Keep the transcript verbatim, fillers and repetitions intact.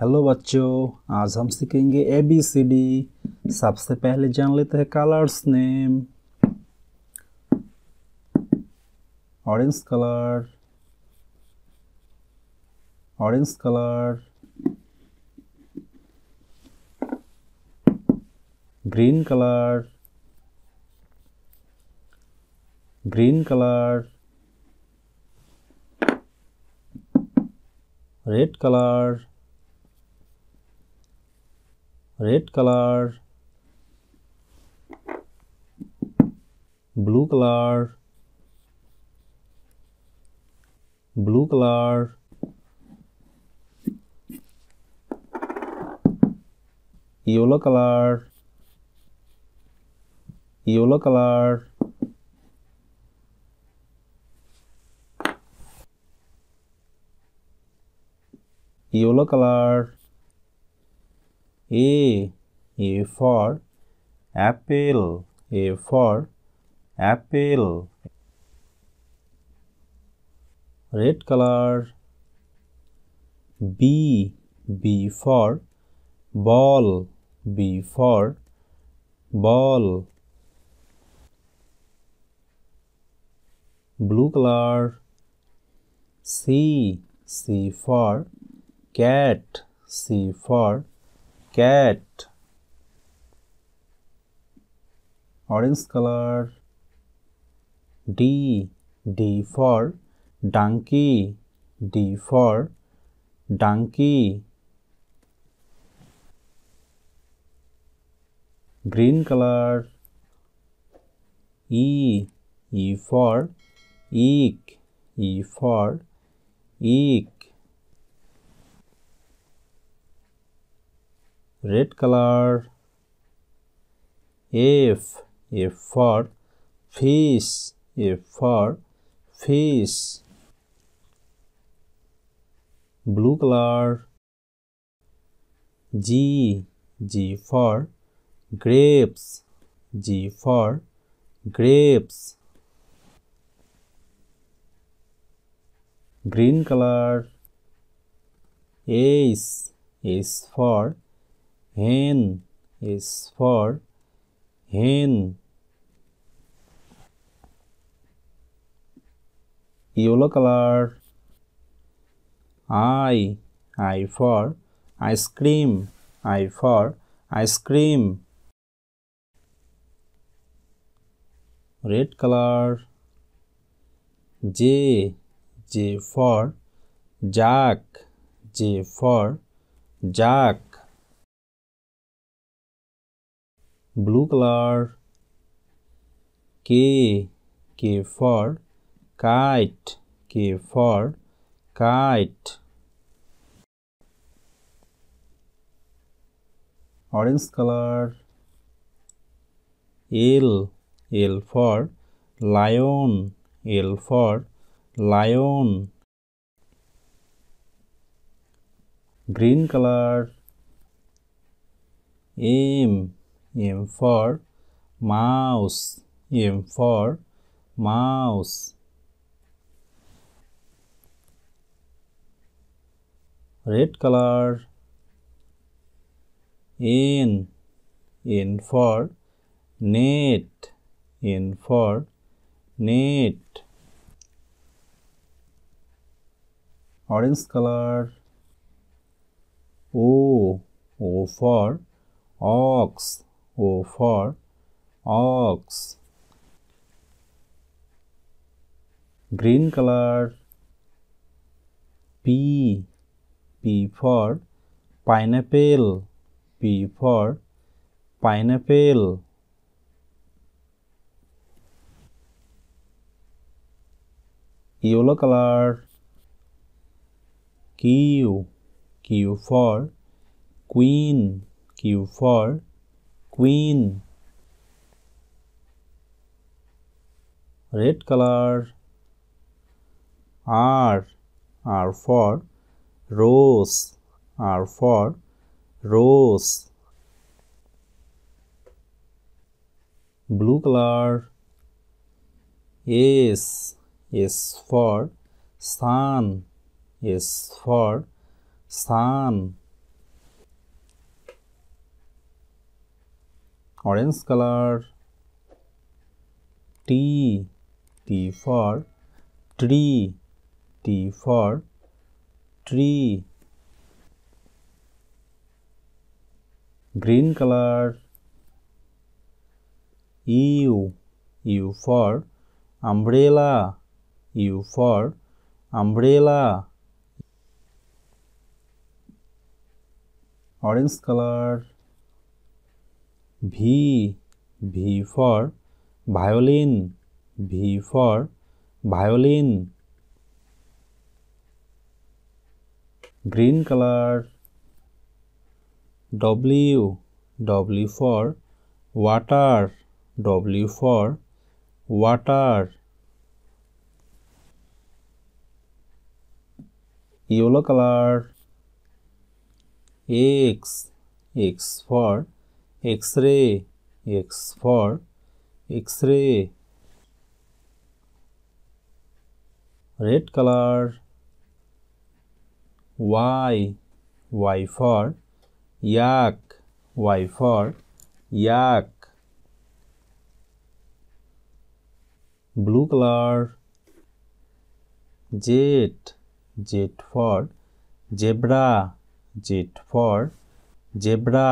Hello बच्चों, आज हम सीखेंगे ए बी सी डी। सबसे पहले जान लेते हैं colours name. Orange colour, orange colour, green colour, green colour, red colour, red colour, blue color, blue color, yellow color, yellow color, yellow color, A, A for apple, A for apple, red color, B, B for ball, B for ball, blue color, C, C for cat, C for cat, orange color, D, D for donkey, D for donkey, green color, E, E for eek, E for eek, red color, F, F for fish, F for fish, blue color, G, G for grapes, G for grapes, green color, H, H for hen, is for hen, yellow color, I, I for ice cream, I for ice cream, red color, J, J for jack, J for jack, blue color, K, K for kite, K for kite, orange color, L, L for lion, L for lion, green color, M, M for mouse, M for mouse, red color, N, N for net, N for net, orange color, O, O for ox, O for ox, green color, P, P for pineapple, P for pineapple, yellow color, Q, Q for queen, Q for queen, red color, R, R for rose, R for rose, blue color, S, S for sun, S for sun, orange color. T, T for tree, T for tree. Green color. U, U for umbrella, U for umbrella. Orange color. V, V for violin, V for violin. Green color. W, W for water, W for water. Yellow color. X, X for X-ray, X for X-ray. Red color. Y, Y for yak, Y for yak. Blue color. Z, Z for zebra, Z for zebra.